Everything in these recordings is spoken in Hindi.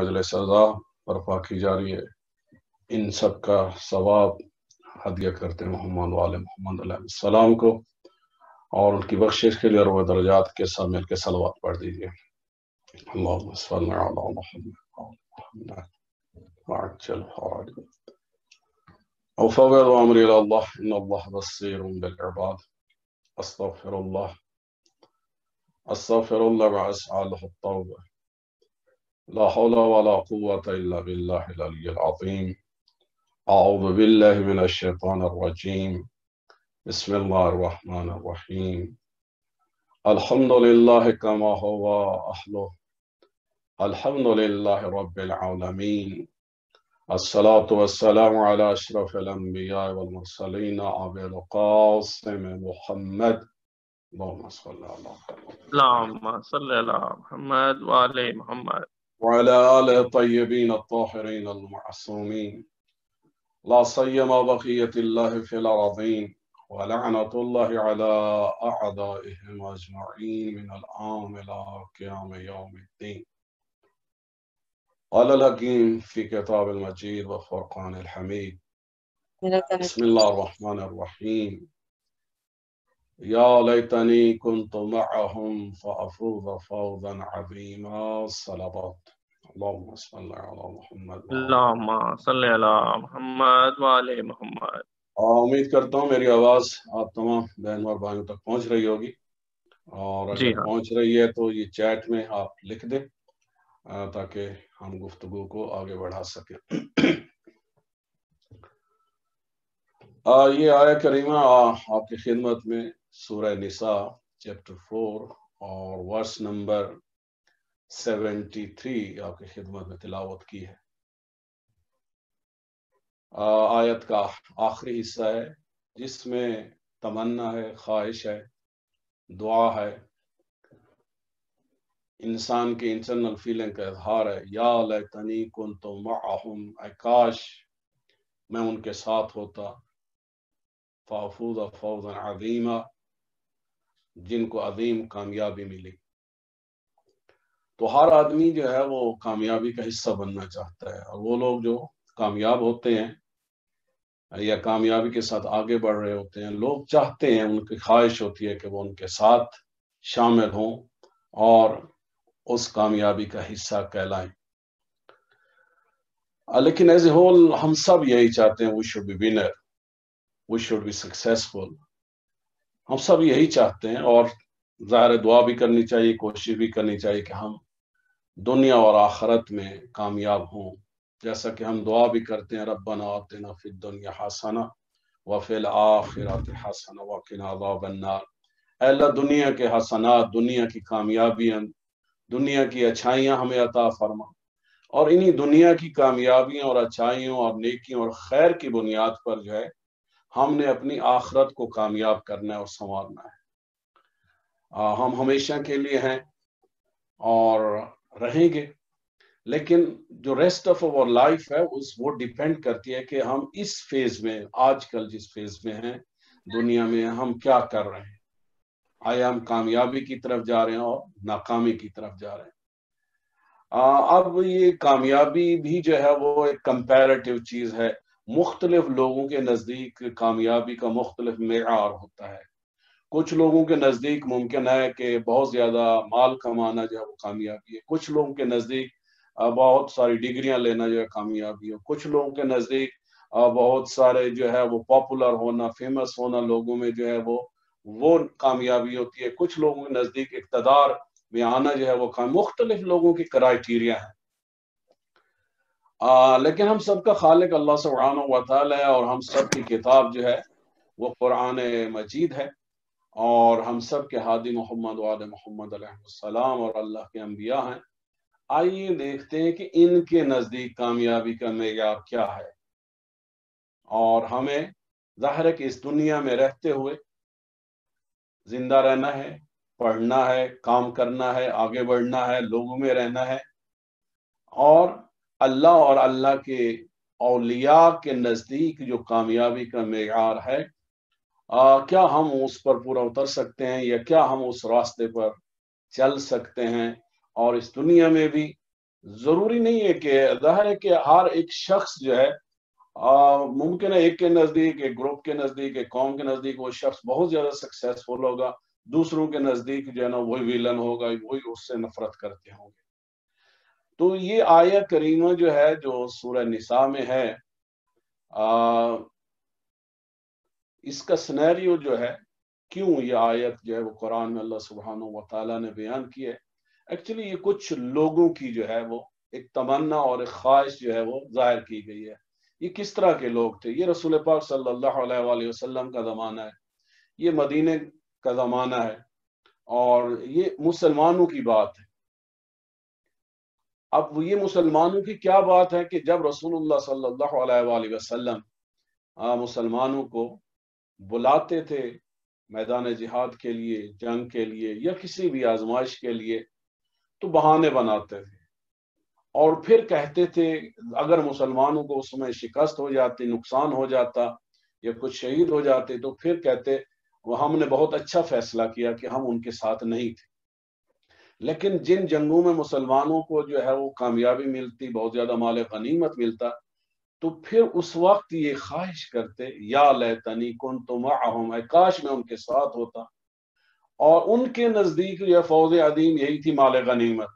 मजल सज़ा बर्पा की जा रही है। इन सब का सवाब हदिया करते हैं मोहम्मद वाले मोहम्मद अलैहिस्सलाम को, और उनकी बख्शिश के लिए और वो दर्जात के साथ मिलकर सलवात पढ़ दीजिए। अल्लाहुम्मा सल्ली अला मुहम्मद। أفوض أمري إلى الله إن الله بصير بالعباد أستغفر الله وأسعى له التوبة لا حول ولا قوة إلا بالله العلي العظيم أعوذ بالله من الشيطان الرجيم بسم الله الرحمن الرحيم الحمد لله كما هو أهله الحمد لله رب العالمين الصلاة والسلام على أشرف الأنبياء والمرسلين أبي القاسم محمد اللهم صل على محمد وعلى محمد وعلى آله الطيبين الطاهرين المعصومين لا سيما بقية الله في الأرضين ولعنة الله على أعدائهم أجمعين من الآن إلى قيام يوم الدين قال الحكيم في كتاب المجيد وفرقان الحميد بسم الله الرحمن الرحيم يا ليتني كنت معهم فأفوز فوزا عظيما صلوات اللهم صل على محمد اللهم صل على محمد وعلى محمد। उम्मीद करता हूँ मेरी आवाज़ आप तमाम बहनों और भाइयों तक पहुँच रही होगी, और अगर पहुँच रही है तो ये चैट में आप लिख दें ताकि हम गुफ्तगू को आगे बढ़ा सकें। ये आया करीमा आपकी खिदमत में सूरह निसा चैप्टर 4 और वर्स नंबर 73 आपकी खिदमत में तिलावत की है। आयत का आखिरी हिस्सा है जिसमें तमन्ना है, ख्वाहिश है, दुआ है, इंसान के इंटरनल फीलिंग का इजहार है। या लैतनी कुन्तु मअहुम, काश मैं उनके साथ होता, फाफूज फौजन अज़ीमा, जिनको अजीम कामयाबी मिली। तो हर आदमी जो है वो कामयाबी का हिस्सा बनना चाहता है, और वो लोग जो कामयाब होते हैं या कामयाबी के साथ आगे बढ़ रहे होते हैं, लोग चाहते हैं, उनकी ख्वाहिश होती है कि वो उनके साथ शामिल हों और उस कामयाबी का हिस्सा कहलाएं। लेकिन एज ए होल हम सब यही चाहते हैं, we should be winner, we should be successful, हम सब यही चाहते हैं। और ज़ाहिर दुआ भी करनी चाहिए, कोशिश भी करनी चाहिए कि हम दुनिया और आखरत में कामयाब हों, जैसा कि हम दुआ भी करते हैं, रब्बना आतिना फिद दुनिया हसना व फिल आखिरति हसना व किना अज़ाबन्नार। अल्लाह दुनिया के हसनात, दुनिया की कामयाबियाँ, दुनिया की अच्छाइयाँ हमें अता फरमा, और इन्हीं दुनिया की कामयाबियों और अच्छाइयों और नेकियों और खैर की बुनियाद पर जो है हमने अपनी आखरत को कामयाब करना है और संवारना है। हम हमेशा के लिए हैं और रहेंगे, लेकिन जो रेस्ट ऑफ अवर लाइफ है वो डिपेंड करती है कि हम इस फेज में, आजकल जिस फेज में हैं दुनिया में, हम क्या कर रहे हैं। आया हम कामयाबी की तरफ जा रहे हैं और नाकामी की तरफ जा रहे हैं। अब ये कामयाबी भी जो है वो एक कंपैरेटिव चीज़ है। मुख्तलिफ लोगों के नज़दीक कामयाबी का मुख्तलिफ मेयार होता है। कुछ लोगों के नज़दीक मुमकिन है कि बहुत ज़्यादा माल कमाना जो है वो कामयाबी है, कुछ लोगों के नज़दीक बहुत सारी डिग्रियाँ लेना जो है कामयाबी है, कुछ लोगों के नज़दीक बहुत सारे जो है वो पॉपुलर होना, फेमस होना लोगों में जो है वो कामयाबी होती है, कुछ लोगों के नज़दीक इक़्तिदार में आना जो है वो मुख्तलिफ लोगों की क्राइटीरिया है। लेकिन हम सबका खालिक अल्लाह सुब्हानहू व तआला है, और हम सब की किताब जो है वो कुरान मजीद है, और हम सब के हादी मोहम्मद वाले मोहम्मद अलैहिस्सलाम और अल्लाह के अम्बिया हैं। आइए देखते हैं कि इनके नज़दीक कामयाबी का मेयार क्या है, और हमें ज़ाहिर है कि इस दुनिया में रहते हुए जिंदा रहना है, पढ़ना है, काम करना है, आगे बढ़ना है, लोगों में रहना है, और अल्लाह के औलिया के नज़दीक जो कामयाबी का मेयार है, क्या हम उस पर पूरा उतर सकते हैं, या क्या हम उस रास्ते पर चल सकते हैं। और इस दुनिया में भी जरूरी नहीं है कि जाहिर है कि हर एक शख्स जो है मुमकिन है एक के नज़दीक, एक ग्रुप के नज़दीक, एक कौम के नज़दीक वो शख्स बहुत ज़्यादा सक्सेसफुल होगा, दूसरों के नज़दीक जो है ना वही विलन होगा, वही उससे नफरत करते होंगे। तो ये आयत करीमा जो है जो सूरह निसा में है, इसका सिनेरियो जो है, क्यों ये आयत जो है वो कुरान में अल्लाह सुब्हानहू व तआला ने बयान की है, एक्चुअली ये कुछ लोगों की जो है वो एक तमन्ना और एक ख्वाहिश जो है वो जाहिर की गई है। ये किस तरह के लोग थे? ये रसूल पाक सल्लल्लाहु अलैहि वसल्लम का ज़माना है, ये मदीने का ज़माना है और ये मुसलमानों की बात है। अब ये मुसलमानों की क्या बात है कि जब रसूलुल्लाह सल्लल्लाहु अलैहि वसल्लम मुसलमानों को बुलाते थे मैदान जिहाद के लिए, जंग के लिए या किसी भी आजमाइश के लिए, तो बहाने बनाते थे और फिर कहते थे अगर मुसलमानों को उसमें शिकस्त हो जाती, नुकसान हो जाता या कुछ शहीद हो जाते, तो फिर कहते वह हमने बहुत अच्छा फैसला किया कि हम उनके साथ नहीं थे। लेकिन जिन जंगों में मुसलमानों को जो है वो कामयाबी मिलती, बहुत ज़्यादा माल गनीमत मिलता, तो फिर उस वक्त ये ख्वाहिश करते या लैतनी कुन्तु मअहुम, काश मैं उनके साथ होता। और उनके नज़दीक यह फौज अदीम यही थी, माल गनीमत,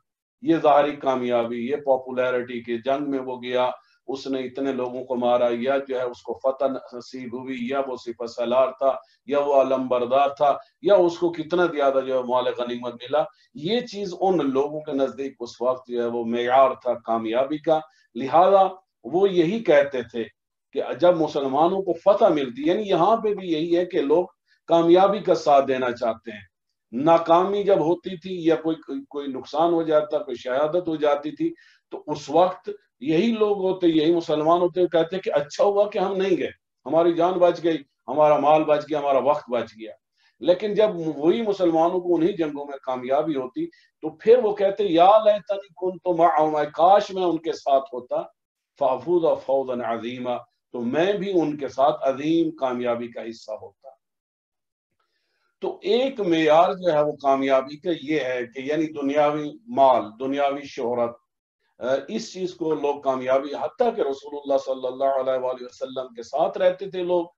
ये ज़ाहरी कामयाबी, ये पॉपुलैरिटी के जंग में वो गया, उसने इतने लोगों को मारा या जो है उसको फतह नसीब हुई या वो सिपह सलार था या वो अलमबरदार था या उसको कितना ज्यादा जो है माल गनीमत मिला। ये चीज उन लोगों के नजदीक उस वक्त जो है वो मेयार था कामयाबी का। लिहाजा वो यही कहते थे कि जब मुसलमानों को फतह मिलती, यानी यहाँ पे भी यही है कि लोग कामयाबी का साथ देना चाहते हैं, नाकामी जब होती थी या कोई नुकसान हो जाता, कोई शहादत हो जाती थी, तो उस वक्त यही लोग होते, यही मुसलमान होते, कहते कि अच्छा हुआ कि हम नहीं गए, हमारी जान बच गई, हमारा माल बच गया, हमारा वक्त बच गया। लेकिन जब वही मुसलमानों को उन्हीं जंगों में कामयाबी होती तो फिर वो कहते या लैतनी कुन्तु मअहुम, काश मैं उनके साथ होता। फाफूज़ फौज़न अज़ीमा, तो मैं भी उनके साथ अजीम कामयाबी का हिस्सा होता। तो एक मेयार जो है वो कामयाबी का ये है कि यानी दुनियावी माल, दुनियावी शोहरत, इस चीज को लोग कामयाबी, हत्ता कि रसूलुल्लाह सल्लल्लाहु अलैहि वसल्लम के साथ रहते थे लोग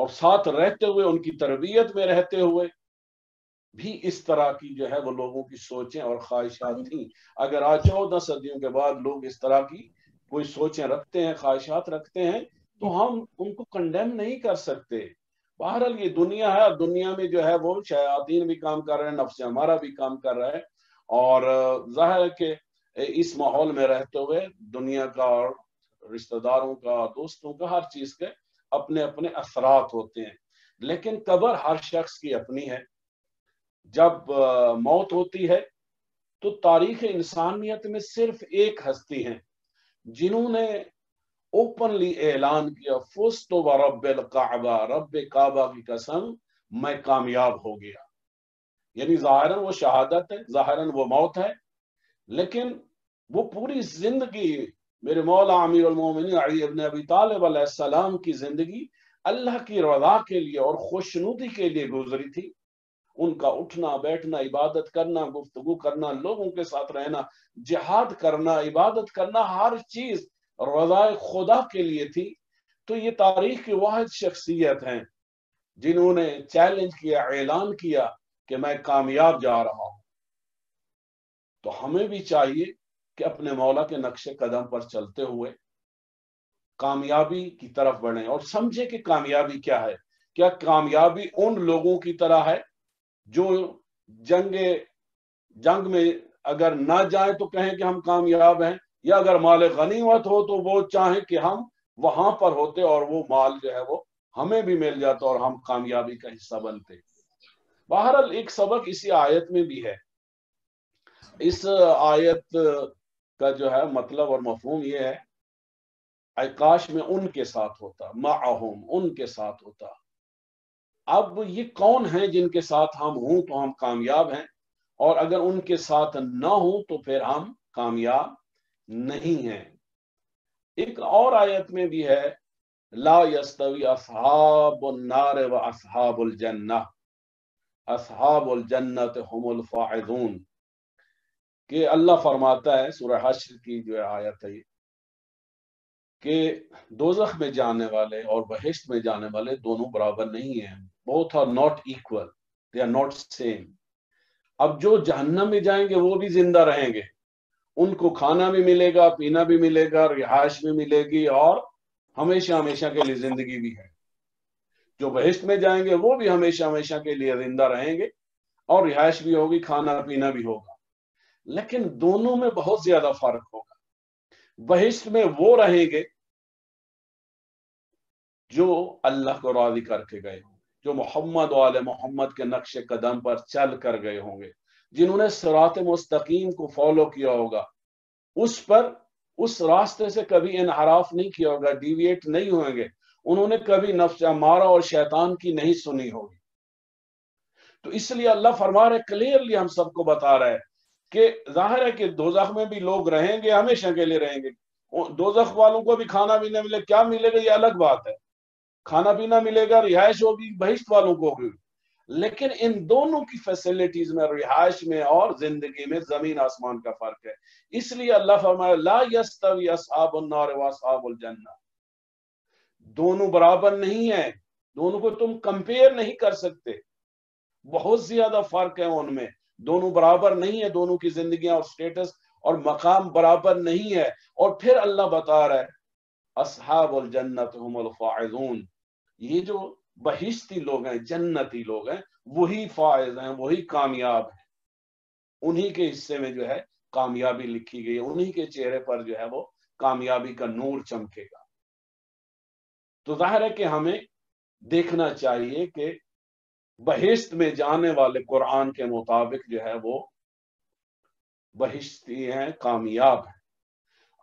और साथ रहते हुए उनकी तरबियत में रहते हुए भी इस तरह की जो है वो लोगों की सोचें और ख्वाहिशात थी। अगर आज 14 सदियों के बाद लोग इस तरह की कोई सोचें रखते हैं, ख्वाहिशात रखते हैं, तो हम उनको कंडेम नहीं कर सकते। बहरहाल ये दुनिया है और दुनिया में जो है वो शयातीन भी काम कर रहे हैं, नफ्स हमारा भी काम कर रहा है और जाहिर है कि इस माहौल में रहते हुए दुनिया का और रिश्तेदारों का, दोस्तों का, हर चीज के अपने अपने असरात होते हैं। लेकिन कब्र हर शख्स की अपनी है। जब मौत होती है तो तारीख इंसानियत में सिर्फ एक हस्ती हैं जिन्होंने ओपनली ऐलान किया फुस्तु व रब्बिल काबा, रब्बे काबा की कसम मैं कामयाब हो गया। यानी ज़ाहिरन वो शहादत है, ज़ाहिरन वो मौत है, लेकिन वो पूरी जिंदगी मेरे मौला अमीरुल मोमिनीन अली इब्न अबी तालिब अलैहिस्सलाम की जिंदगी अल्लाह की रज़ा के लिए और खुशनुदी के लिए गुजरी थी। उनका उठना बैठना, इबादत करना, गुफ्तगू करना, लोगों के साथ रहना, जिहाद करना, इबादत करना, हर चीज रज़ाए खुदा के लिए थी। तो ये तारीख की वाहिद शख्सियत हैं जिन्होंने चैलेंज किया, ऐलान किया कि मैं कामयाब जा रहा हूँ। तो हमें भी चाहिए कि अपने मौला के नक्शे कदम पर चलते हुए कामयाबी की तरफ बढ़ें और समझे कि कामयाबी क्या है। क्या कामयाबी उन लोगों की तरह है जो जंग में अगर ना जाए तो कहें कि हम कामयाब हैं, या अगर माल गनीमत हो तो वो चाहें कि हम वहां पर होते और वो माल जो है वो हमें भी मिल जाता और हम कामयाबी का हिस्सा बनते। बहरहाल एक सबक इसी आयत में भी है। इस आयत का जो है मतलब और मफहूम ये है आकाश में उनके साथ होता, माहुम उनके साथ होता। अब ये कौन है जिनके साथ हम हों तो हम कामयाब हैं और अगर उनके साथ ना हों तो फिर हम कामयाब नहीं हैं। एक और आयत में भी है ला यस्तवी असहाबुन नार व असहाबुल जन्नह, असहाबुल जन्नत हुमुल फाइजून। कि अल्लाह फरमाता है, सूरह हश्र की जो आयत है, कि दोजख में जाने वाले और बहिश्त में जाने वाले दोनों बराबर नहीं है। Both are not equal, they are not same. अब जो जहन्नम में जाएंगे वो भी जिंदा रहेंगे, उनको खाना भी मिलेगा, पीना भी मिलेगा, रिहाइश भी मिलेगी और हमेशा हमेशा के लिए जिंदगी भी है। जो बहिश्त में जाएंगे वो भी हमेशा हमेशा के लिए जिंदा रहेंगे और रिहाइश भी होगी, खाना पीना भी होगा, लेकिन दोनों में बहुत ज्यादा फर्क होगा। बहिश्त में वो रहेंगे जो अल्लाह को राजी करके गए होंगे, जो मोहम्मद वाले मोहम्मद के नक्शे कदम पर चल कर गए होंगे, जिन्होंने सिरात मुस्तकीम को फॉलो किया होगा, उस पर उस रास्ते से कभी इनहराफ नहीं किया होगा, डिविएट नहीं होंगे, उन्होंने कभी नफ्स अमारा और शैतान की नहीं सुनी होगी। तो इसलिए अल्लाह फरमा रहे, क्लियरली हम सबको बता रहे कि जाहिर है कि दोजख में भी लोग रहेंगे, हमेशा के लिए रहेंगे। दोजख वालों को भी खाना पीना मिले, क्या मिलेगा ये अलग बात है, खाना पीना मिलेगा, रिहाइश होगी बहिश्त वालों को भी, लेकिन इन दोनों की फैसिलिटीज में, रिहाइश में और जिंदगी में जमीन आसमान का फर्क है। इसलिए अल्लाह फरमाया, ला यस्तवी असहाबुन नार व असहाबुल जन्नह, दोनों बराबर नहीं है, दोनों को तुम कंपेयर नहीं कर सकते, बहुत ज्यादा फर्क है उनमें, दोनों बराबर नहीं है, दोनों की जिंदगियां और स्टेटस और मकाम बराबर नहीं है। और फिर अल्लाह बता रहा है, असहाबुल जन्नत हुमुल फाइजून, ये जो बहिश्ती लोग हैं, जन्नती लोग हैं, वही फाइज हैं, वही कामयाब हैं, उन्हीं के हिस्से में जो है कामयाबी लिखी गई है, उन्हीं के चेहरे पर जो है वो कामयाबी का नूर चमकेगा। तो जाहिर है कि हमें देखना चाहिए कि बहिश्त में जाने वाले कुरान के मुताबिक जो है वो बहिश्ती हैं, कामयाब हैं।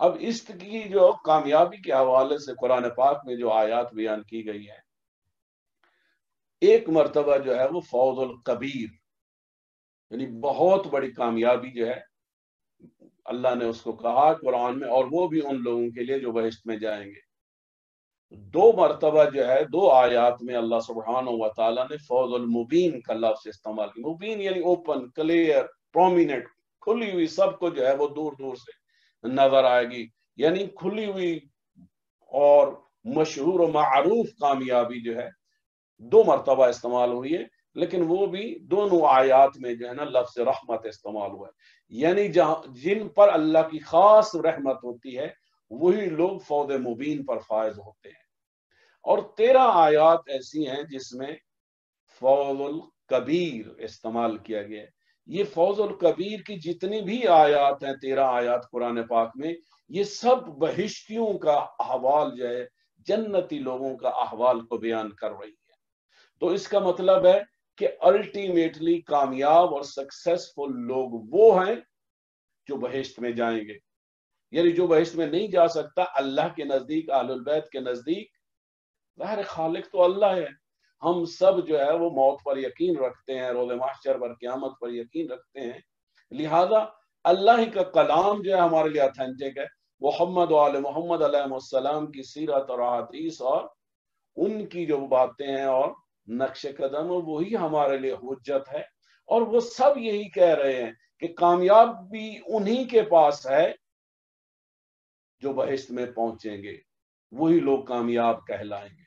अब इसकी जो कामयाबी के हवाले से कुरान पाक में जो आयात बयान की गई है, एक मरतबा जो है वो फौजुल कबीर, यानी बहुत बड़ी कामयाबी जो है अल्लाह ने उसको कहा कुरान में, और वो भी उन लोगों के लिए जो बहिश्त में जाएंगे। दो मरतबा जो है, दो आयात में अल्लाह सुब्हानो व तआला ने फौजुल मुबीन का लफ्ज़ इस्तेमाल किया। मुबीन यानी ओपन, क्लियर, प्रोमिनेंट, खुली हुई, सबको जो है वो दूर दूर से नजर आएगी, यानी खुली हुई और मशहूर और मारूफ कामयाबी जो है दो मरतबा इस्तेमाल हुई है, लेकिन वो भी दोनों आयात में जो है ना लफ्ज़ रहमत इस्तेमाल हुआ है, यानी जहाँ जिन पर अल्लाह की खास रहमत होती है वही लोग फौज मुबीन पर फायज होते हैं। और 13 आयात ऐसी हैं जिसमें फौजुल कबीर इस्तेमाल किया गया है। ये फौजुल कबीर की जितनी भी आयात हैं, 13 आयात कुरान पाक में, ये सब बहिश्तियों का अहवाल जो है, जन्नती लोगों का अहवाल को बयान कर रही है। तो इसका मतलब है कि अल्टीमेटली कामयाब और सक्सेसफुल लोग वो हैं जो बहिश्त में जाएंगे, यानी जो बहिश्त में नहीं जा सकता अल्लाह के नजदीक, अहलुल बैत के नजदीक, ज़ाहिर खालिक तो अल्लाह है। हम सब जो है वो मौत पर यकीन रखते हैं, रोज़े महशर पर, क़यामत पर यकीन रखते हैं, लिहाजा अल्लाह ही का कलाम जो है हमारे लिए ऑथेंटिक है। मोहम्मद वाले मोहम्मद अलैहिस्सलाम की सीरत और हदीस और उनकी जो बातें हैं और नक्श कदम, वही हमारे लिए हुज्जत है। और वो सब यही कह रहे हैं कि कामयाबी उन्हीं के पास है जो बहिश्त में पहुंचेंगे, वही लोग कामयाब कहलाएंगे।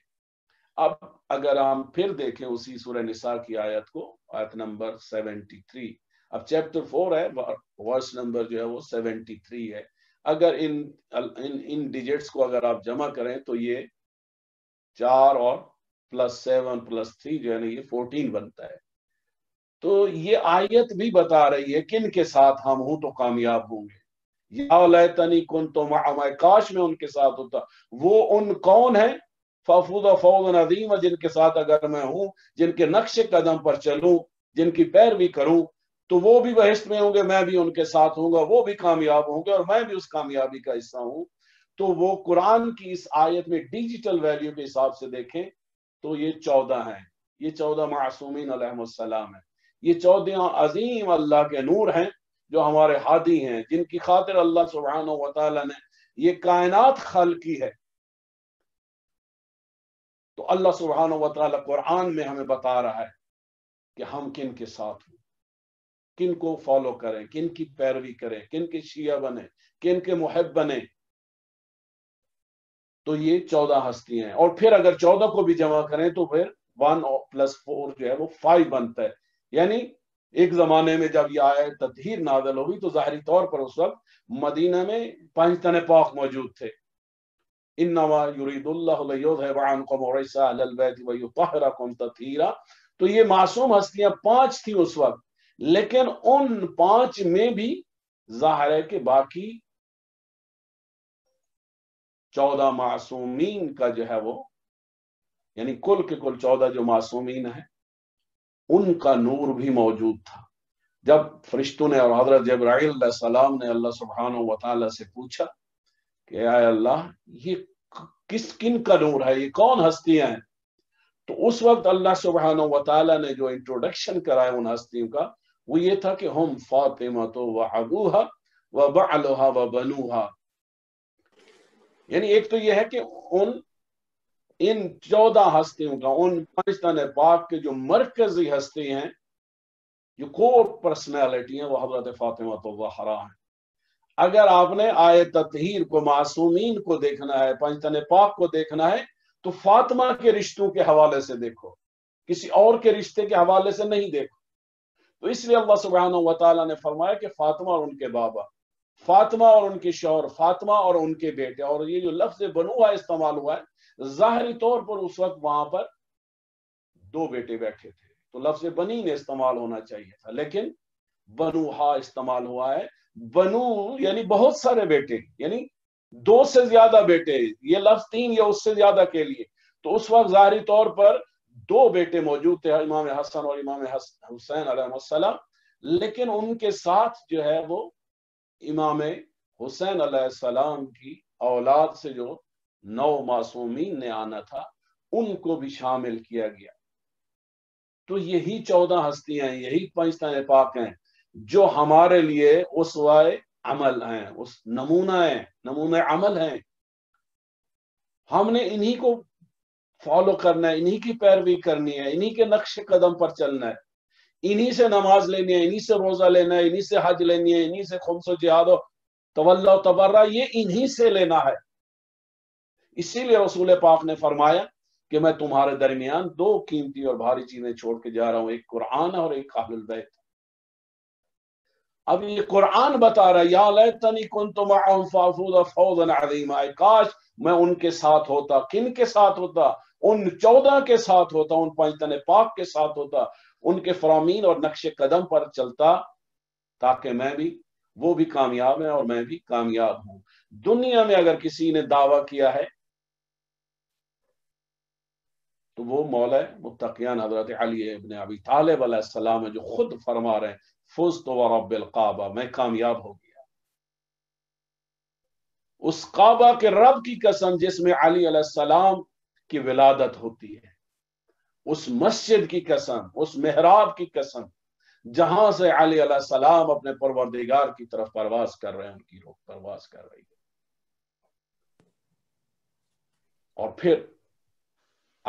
अब अगर हम फिर देखें उसी सूरह निसा की आयत को, आयत नंबर 73, अब चैप्टर 4 है, वर्स नंबर जो है वो 73 है। अगर इन डिजिट्स को अगर आप जमा करें तो ये 4 और प्लस 7 प्लस 3 जो है ना, ये 14 बनता है। तो ये आयत भी बता रही है किन के साथ हम हूं तो कामयाब होंगे। काश में उनके साथ होता। वो उन कौन है, फौज़ फौज़ अज़ीम, जिनके साथ अगर मैं हूँ, जिनके नक्शे कदम पर चलूं, जिनकी पैरवी करूँ, तो वो भी बहिश्त में होंगे, मैं भी उनके साथ होऊंगा, वो भी कामयाब होंगे और मैं भी उस कामयाबी का हिस्सा हूँ। तो वो कुरान की इस आयत में डिजिटल वैल्यू के हिसाब से देखें तो ये 14 है, ये 14 मासूमीन अलैहिमुस्सलाम है, ये 14 अजीम अल्लाह के नूर हैं जो हमारे हादी हैं, जिनकी खातिर अल्लाह सुब्हानो व तआला ने ये कायनात खल्क़ की है। तो अल्लाह सुब्हानो व तआला कुरान में हमें बता रहा है कि हम किन के साथ हैं। किन को फॉलो करें, किन की पैरवी करें, किन के शिया बने, किन के मुहब बने। तो ये 14 हस्तियां हैं। और फिर अगर 14 को भी जमा करें तो फिर 1 + 4 जो है वो 5 बनता है। यानी एक जमाने में जब यह आयत तत्हीर नाज़िल हुई तो ज़ाहिरी तौर पर उस वक्त मदीना में पंजतन पाक मौजूद थे। इन्नमा युरीदुल्लाहु लियुज़हिब अन्कुम रिसा अहल बैत व युतहिरकुम तत्हीरा। तो ये मासूम हस्तियां 5 थी उस वक्त, लेकिन उन 5 में भी ज़ाहिर है कि बाकी 14 मासूमीन का जो है वो, यानी कुल के कुल 14 जो मासूमीन है उनका नूर भी मौजूद था। जब फरिश्तों ने और हजरत जिब्राइल अलैहिस्सलाम ने अल्लाह सुब्हानहू व तआला से पूछा कि आय अल्लाह ये किस किन का नूर है, ये कौन हस्तियां हैं, तो उस वक्त अल्लाह सुब्हानहू व तआला ने जो इंट्रोडक्शन कराया उन हस्तियों का वो ये था कि हम फातिमा तो व अबूहा व बअलुहा व बनूहा। यानी एक तो यह है कि उन इन 14 हस्तियों का, उन पंजतन पाक के जो मरकजी हस्ती हैं, जो कोर पर्सनैलिटी हैं, वो हजरत फातिमा तो ज़हरा हैं। अगर आपने आयत तत्हीर को, मासूमीन को देखना है, पंजतन पाक को देखना है, तो फातिमा के रिश्तों के हवाले से देखो, किसी और के रिश्ते के हवाले से नहीं देखो। तो इसलिए अल्लाह सुब्हानहू व तआला ने फरमाया कि फातिमा और उनके बाबा, फातिमा और उनके शौहर, फातिमा और उनके बेटे। और ये जो लफ्ज बनूहा इस्तेमाल हुआ है, ज़ाहिरी तौर पर उस वक्त वहां पर 2 बेटे बैठे थे तो लफ्ज़ बनी ने इस्तेमाल होना चाहिए था, लेकिन बनूहा इस्तेमाल हुआ है। बनू यानी बहुत सारे बेटे, यानी 2 से ज्यादा बेटे, ये लफ्ज़ 3 या उससे ज्यादा के लिए। तो उस वक्त ज़ाहिरी तौर पर 2 बेटे मौजूद थे, इमाम हसन और इमाम हुसैन अलैहिस्सलाम, लेकिन उनके साथ जो है वो इमाम हुसैन अलैहिस्सलाम की औलाद से जो 9 मासूमीन ने आना था उनको भी शामिल किया गया। तो यही 14 हस्तियां, यही पंजतन पाक हैं जो हमारे लिए उसवाए अमल हैं, उस नमूना है, नमूने अमल हैं। हमने इन्हीं को फॉलो करना है, इन्हीं की पैरवी करनी है, इन्हीं के नक्शे कदम पर चलना है, इन्हीं से नमाज लेनी है, इन्हीं से रोजा लेना है, इन्हीं से हज लेनी है, इन्हीं से खुम्स व जिहाद व तवल्ला व तबर्रा ये इन्हीं से लेना है। इसीलिए रसूल पाक ने फरमाया कि मैं तुम्हारे दरमियान 2 कीमती और भारी चीजें छोड़ के जा रहा हूं, एक कुरान और एक अहलुल बैत। अब ये कुरान बता रहा है, या लैतनी कुन्तु मअहुम फअफूज़ फौज़न अज़ीमा, काश मैं उनके साथ होता। किन के साथ होता? उन 14 के साथ होता, उन पंजतन पाक के साथ होता, उनके फरामीन और नक्शे कदम पर चलता, ताकि मैं भी, वो भी कामयाब है और मैं भी कामयाब हूं। दुनिया में अगर किसी ने दावा किया है तो वो मौला मुत्तकियान हजरत अली इब्न अबी तालिब अलैहिस्सलाम है, जो खुद फरमा रहे हैं फुज़्तु वरब्बिल काबा, मैं कामयाब हो गया उस काबा के रब की कसम जिसमें अली अलैहिस्सलाम की विलादत होती है, उस मस्जिद की कसम, उस मेहराब की कसम जहां से अली अलैहिस्सलाम अपने परवरदिगार की तरफ परवास कर रहे हैं, उनकी रूह परवास कर रही है। और फिर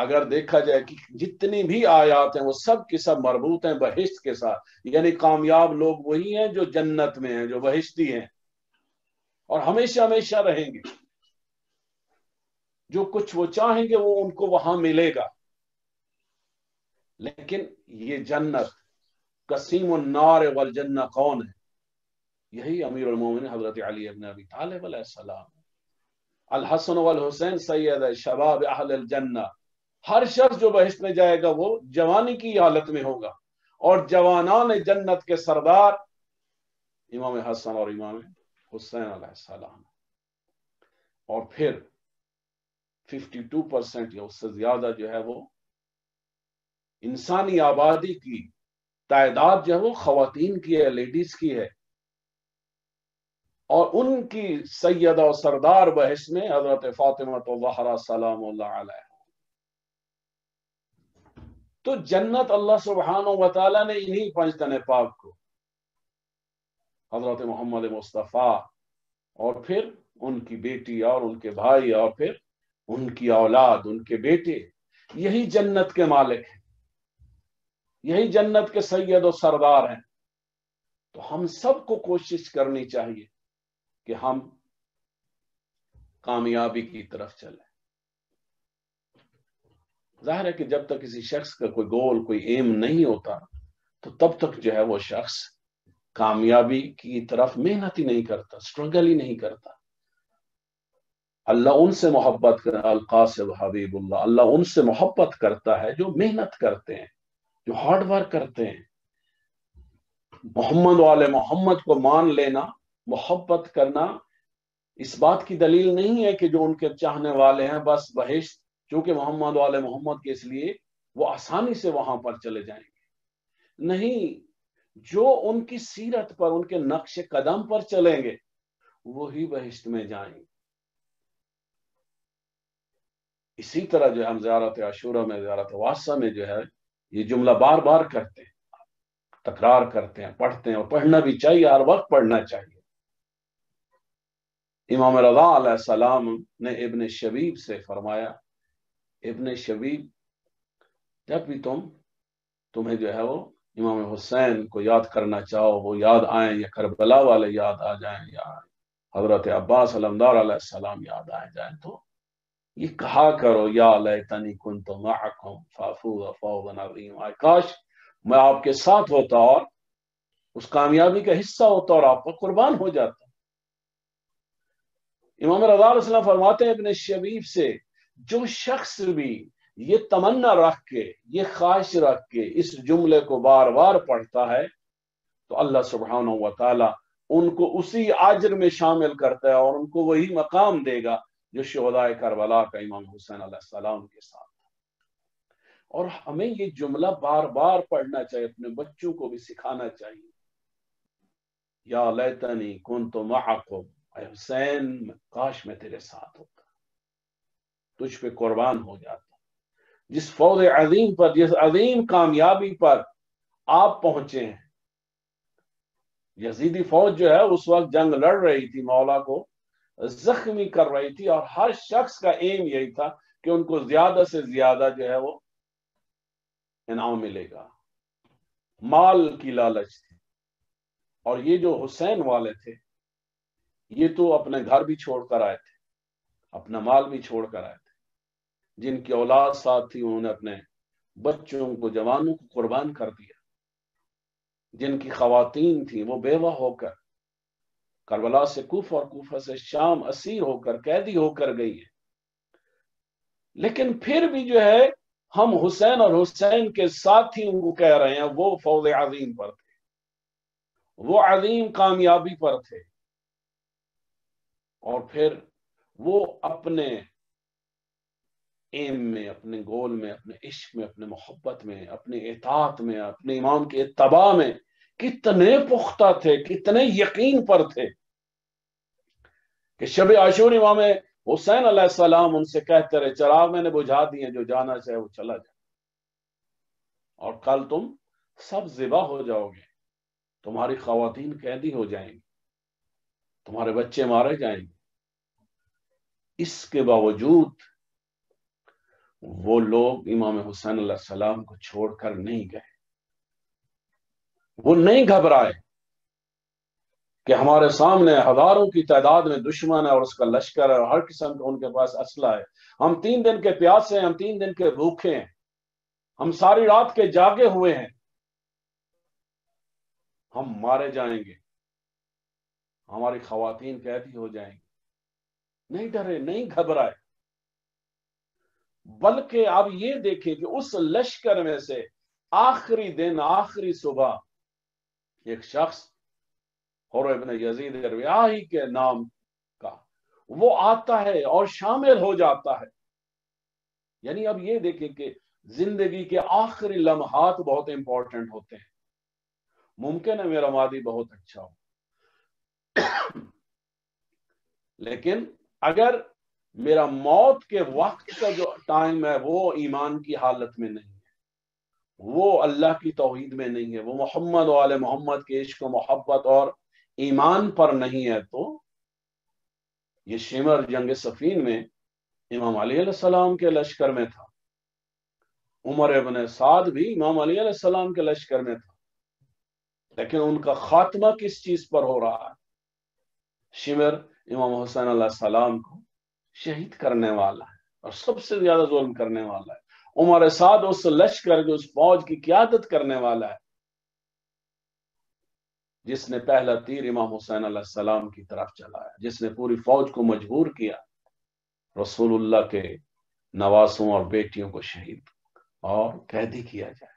अगर देखा जाए कि जितनी भी आयात हैं वो सब की सब मरबूत हैं बहिश्त के साथ, यानी कामयाब लोग वही हैं जो जन्नत में हैं, जो बहिश्ती हैं और हमेशा हमेशा रहेंगे। जो कुछ वो चाहेंगे वो उनको वहां मिलेगा, लेकिन ये जन्नत कसीमुन नार वल जन्ना कौन है? यही अमीरुल मोमिनीन हजरत अली इब्न अबी तालिब अलैहिस्सलाम। अल हसन वल हुसैन सैयद शबाब अहल जन्ना। हर शख्स जो बहिश्त में जाएगा वो जवानी की हालत में होगा, और जवानान जन्नत के सरदार इमाम हसन और इमाम हुसैन अलैहिस्सलाम। और फिर 52% या उससे ज्यादा जो है वो इंसानी आबादी की तादाद जो है वो खवातीन की है, लेडीज की है, और उनकी सैयदा और सरदार बहिश्त में हजरत फातिमा तो ज़हरा सलामुल्लाह अलैहा। तो जन्नत अल्लाह सुब्हानहू व तआला ने इन्हीं पंजतन पाक को, हजरत मोहम्मद मुस्तफ़ा और फिर उनकी बेटी और उनके भाई और फिर उनकी औलाद, उनके बेटे, यही जन्नत के मालिक हैं, यही जन्नत के सैयद और सरदार हैं। तो हम सबको कोशिश करनी चाहिए कि हम कामयाबी की तरफ चलें। जाहिर है कि जब तक किसी शख्स का कोई गोल, कोई एम नहीं होता, तो तब तक जो है वो शख्स कामयाबी की तरफ मेहनत ही नहीं करता, स्ट्रगल ही नहीं करता। अल्लाह उनसे मोहब्बत कर, अल-कासिब हबीबुल्लाह, अल्लाह उनसे मोहब्बत करता है जो मेहनत करते हैं, जो हार्ड वर्क करते हैं। मोहम्मद वाले मोहम्मद को मान लेना, मोहब्बत करना इस बात की दलील नहीं है कि जो उनके चाहने वाले हैं बस बहिश्त, चूंकि मोहम्मद वाले मोहम्मद के इसलिए वो आसानी से वहां पर चले जाएंगे। नहीं, जो उनकी सीरत पर, उनके नक्श कदम पर चलेंगे वही बहिश्त में जाएंगे। इसी तरह जो हम ज़ियारत आशूरा में, ज़ियारत वासा में जो है ये जुमला बार बार करते हैं, तकरार करते हैं, पढ़ते हैं, और पढ़ना भी चाहिए, हर वक्त पढ़ना चाहिए। इमाम रज़ा अलैहिस्सलाम ने इब्ने शबीब से फरमाया, इब्ने शबीब, जब भी तुम्हें जो है वो इमाम हुसैन को याद करना चाहो, वो याद आए, या करबला वाले याद आ जाए, या हजरत अब्बास अलमदार अलैहिस्सलाम याद आ जाए, तो ये कहा करो, या लैतनी कुन्तु मअकुम फाफूज़ फौज़न अज़ीमा, काश मैं आपके साथ होता और उस कामयाबी का हिस्सा होता और आप पर कुर्बान हो जाता। इमाम रज़ा अलैहिस्सलाम फरमाते हैं इब्ने शबीब से, जो शख्स भी ये तमन्ना रख के, ये ख्वाहिश रख के इस जुमले को बार बार पढ़ता है, तो अल्लाह सुब्हानहू व तआला उनको उसी आजर में शामिल करता है और उनको वही मकाम देगा जो शोदाए करबला का इमाम हुसैन अलैहिस्सलाम के साथ। और हमें ये जुमला बार बार पढ़ना चाहिए, अपने बच्चों को भी सिखाना चाहिए, या लैतनी कुन्तु मअकुम, हुसैन काश मैं तेरे साथ होता, तुझ पे कुर्बान हो जाता। जिस फौज अजीम पर, जिस अजीम कामयाबी पर आप पहुंचे हैं, यजीदी फौज जो है उस वक्त जंग लड़ रही थी, मौला को जख्मी कर रही थी, और हर शख्स का एम यही था कि उनको ज्यादा से ज्यादा जो है वो इनाम मिलेगा, माल की लालच थी। और ये जो हुसैन वाले थे ये तो अपने घर भी छोड़कर आए थे, अपना माल भी छोड़कर आए थे, जिनकी औलाद साथ थी उन्होंने अपने बच्चों को, जवानों को कुर्बान कर दिया, जिनकी खवातीन थी वो बेवा होकर करबला से कुफा और कुफा से शाम असीर होकर, कैदी होकर गई है। लेकिन फिर भी जो है हम हुसैन और हुसैन के साथियों को कह रहे हैं, वो फौज अजीम पर थे, वो अजीम कामयाबी पर थे, और फिर वो अपने एम में, अपने गोल में, अपने इश्क में, अपने मोहब्बत में, अपने इताअत में, अपने इमाम के इत्तबा में कितने पुख्ता थे, कितने यकीन पर थे कि शब आशूर इमाम हुसैन अलैहिस्सलाम उनसे कहते रहे, चिराग मैंने बुझा दिए, जो जाना चाहे वो चला जाए, और कल तुम सब जिबा हो जाओगे, तुम्हारी खवातीन कैदी हो जाएंगी, तुम्हारे बच्चे मारे जाएंगे। इसके बावजूद वो लोग इमाम हुसैन अलैहिस्सलाम को छोड़कर नहीं गए, वो नहीं घबराए कि हमारे सामने हजारों की तादाद में दुश्मन है और उसका लश्कर है और हर किस्म का उनके पास असला है, हम 3 दिन के प्यासे हैं, हम 3 दिन के भूखे हैं, हम सारी रात के जागे हुए हैं, हम मारे जाएंगे, हमारी खवातीन कैदी हो जाएंगी। नहीं डरे, नहीं घबराए, बल्कि आप ये देखें कि उस लश्कर में से आखिरी दिन, आखिरी सुबह एक शख्स हुर इब्न यजीद रियाही के नाम का, वो आता है और शामिल हो जाता है। यानी अब ये देखें कि जिंदगी के आखिरी लम्हात बहुत इंपॉर्टेंट होते हैं। मुमकिन है मेरा मादी बहुत अच्छा हो, लेकिन अगर मेरा मौत के वक्त का जो टाइम है वो ईमान की हालत में नहीं, वो अल्लाह की तौहीद में नहीं है, वो मोहम्मद वाले मोहम्मद के इश्क मोहब्बत और ईमान पर नहीं है, तो ये शिमर जंग सफीन में इमाम अली अलैहिस्सलाम के लश्कर में था, उमर इब्न साद भी इमाम अली अलैहिस्सलाम के लश्कर में था, लेकिन उनका खात्मा किस चीज पर हो रहा है? शिमर इमाम हुसैन अलैहि सलाम को शहीद करने वाला है और सबसे ज्यादा जुल्म करने वाला है। उमर साद उस लश्कर के, उस फौज की क़यादत करने वाला है जिसने पहला तीर इमाम हुसैन अलैहि सलाम की तरफ चलाया, जिसने पूरी फौज को मजबूर किया रसूलुल्लाह के नवासों और बेटियों को शहीद और कैदी किया जाए।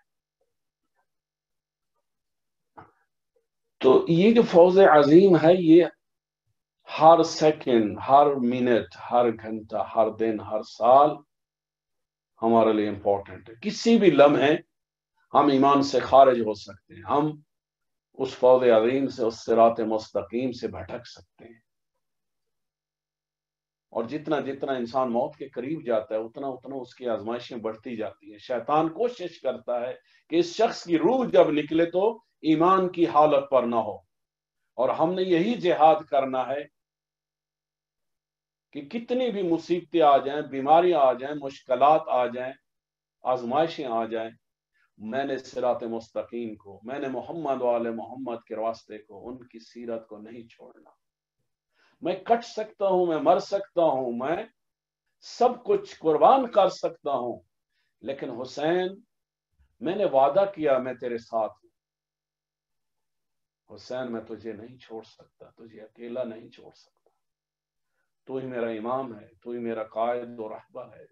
तो ये जो फौज अजीम है, ये हर सेकंड, हर मिनट, हर घंटा, हर दिन, हर साल हमारे लिए इम्पोर्टेंट है। किसी भी लम्हे हम ईमान से खारिज हो सकते हैं, हम उस फौज अजीम से, उस सिरात मुस्तकीम से भटक सकते हैं। और जितना जितना इंसान मौत के करीब जाता है उतना उतना उसकी आजमाइशें बढ़ती जाती हैं। शैतान कोशिश करता है कि इस शख्स की रूह जब निकले तो ईमान की हालत पर ना हो। और हमने यही जिहाद करना है कि कितनी भी मुसीबतें आ जाएं, बीमारियां आ जाएं, मुश्किलात आ जाएं, आजमाइशें आ जाएं, मैंने सिरात मुस्तकीम को, मैंने मोहम्मद वाले मोहम्मद के रास्ते को, उनकी सीरत को नहीं छोड़ना। मैं कट सकता हूं, मैं मर सकता हूं, मैं सब कुछ कुर्बान कर सकता हूं, लेकिन हुसैन, मैंने वादा किया मैं तेरे साथ हूं। हुसैन, मैं तुझे नहीं छोड़ सकता, तुझे अकेला नहीं छोड़ सकता। तू ही मेरा इमाम है, तू ही मेरा कायद और रहबर है,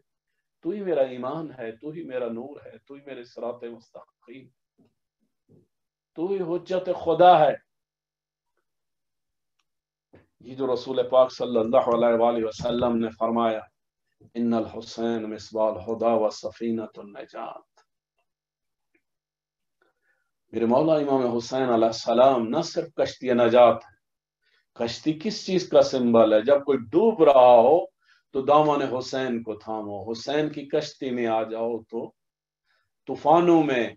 तू ही मेरा ईमान है, तू ही मेरा नूर है, तू ही मेरे सिरात मुस्तकीम, तू ही हुज्जत खुदा है। ये जो रसूल पाक सल्लल्लाहु अलैहि वसल्लम ने फरमाया, इन्नल हुसैन मिसबाल हुदा व सफीनतुन नजात, मेरे मौला इमाम हुसैन अलैहिस्सलाम न सिर्फ कश्ती नजात है। कश्ती किस चीज का सिंबल है? जब कोई डूब रहा हो तो दामन हुसैन को थामो, हुसैन की कश्ती में आ जाओ तो तूफानों में